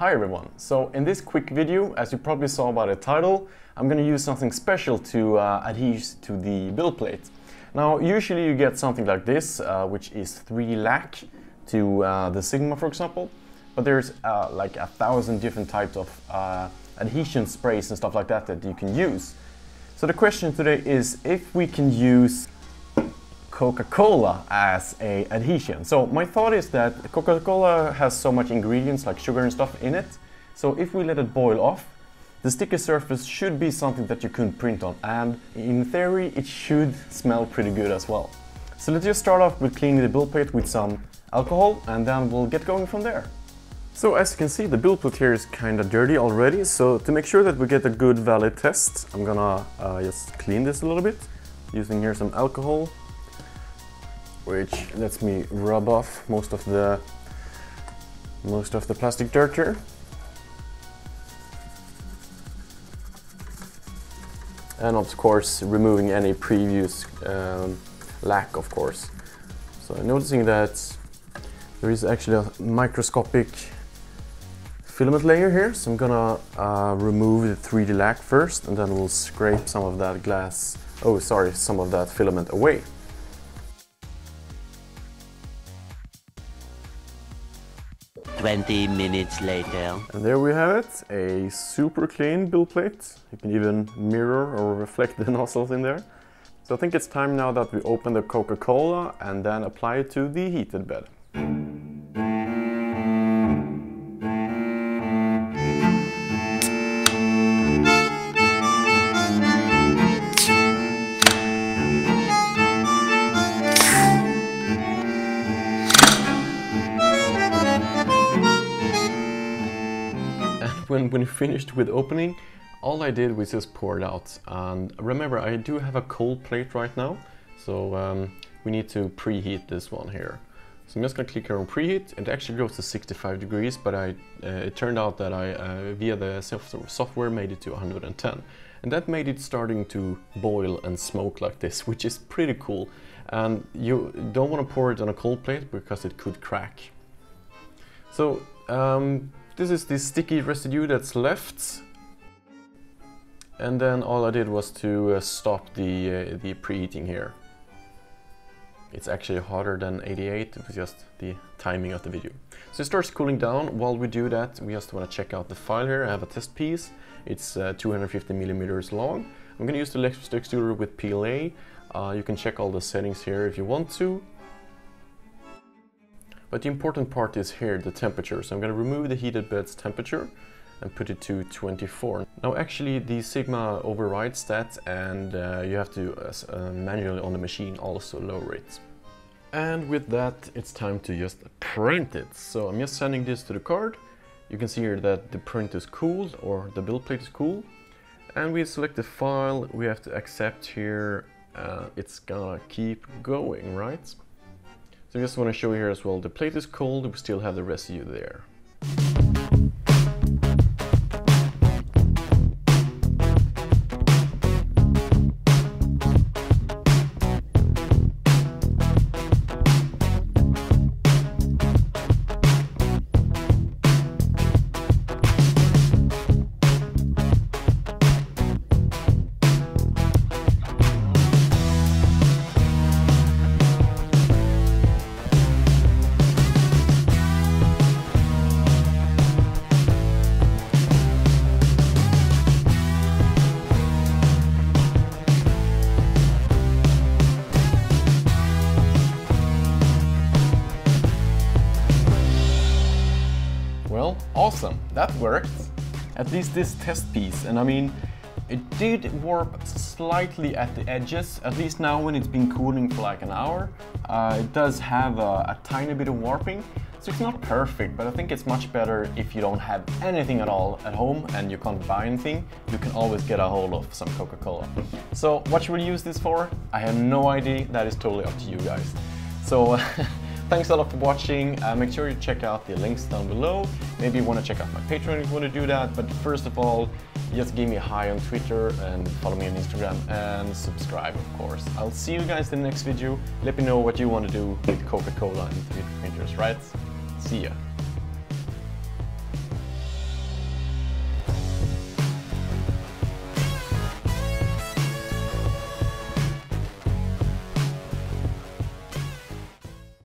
Hi everyone! So in this quick video, as you probably saw by the title, I'm going to use something special to adhere to the build plate. Now usually you get something like this, which is 3 lakh to the Sigma for example, but there's like 1,000 different types of adhesion sprays and stuff like that that you can use. So the question today is if we can use Coca-Cola as a adhesion. So my thought is that Coca-Cola has so much ingredients like sugar and stuff in it, so if we let it boil off, the sticky surface should be something that you can print on, and in theory it should smell pretty good as well. So let's just start off with cleaning the build plate with some alcohol and then we'll get going from there. So as you can see, the build plate here is kind of dirty already, so to make sure that we get a good valid test, I'm gonna just clean this a little bit, using here some alcohol, which lets me rub off most of the plastic dirt here. And of course removing any previous lack, of course. So noticing that there is actually a microscopic filament layer here, so I'm gonna remove the 3D lack first and then we'll scrape some of that filament away. Minutes later. And there we have it, a super clean build plate. You can even mirror or reflect the nozzles in there. So I think it's time now that we open the Coca-Cola and then apply it to the heated bed. When finished with opening, all I did was just pour it out. And remember, I do have a cold plate right now, so we need to preheat this one here. So I'm just gonna click here on preheat. It actually goes to 65 degrees, but it turned out that I, via the software, made it to 110. And that made it starting to boil and smoke like this, which is pretty cool. And you don't wanna pour it on a cold plate because it could crack. So, this is the sticky residue that's left, and then all I did was to stop the preheating here. It's actually hotter than 88, it was just the timing of the video. So it starts cooling down. While we do that, we just want to check out the file here. I have a test piece, it's 250 millimeters long. I'm going to use the Lexus extruder with PLA. You can check all the settings here if you want to. But the important part is here, the temperature. So I'm going to remove the heated bed's temperature and put it to 24. Now actually the Sigma overrides that, and you have to manually on the machine also lower it. And with that, it's time to just print it. So I'm just sending this to the card. You can see here that the print is cooled, or the build plate is cooled. And we select the file, we have to accept here. It's gonna keep going, right? So I just want to show you here as well, the plate is cold, we still have the residue there. Well, awesome, that worked. At least this test piece, and I mean, it did warp slightly at the edges. At least now when it's been cooling for like an hour, it does have a tiny bit of warping. So it's not perfect, but I think it's much better if you don't have anything at all at home and you can't buy anything. You can always get a hold of some Coca-Cola. So what should we use this for? I have no idea, that is totally up to you guys. So. Thanks a lot for watching. Make sure you check out the links down below. Maybe you want to check out my Patreon if you want to do that. But first of all, just give me a hi on Twitter and follow me on Instagram and subscribe, of course. I'll see you guys in the next video. Let me know what you want to do with Coca-Cola and 3D printers, right? See ya.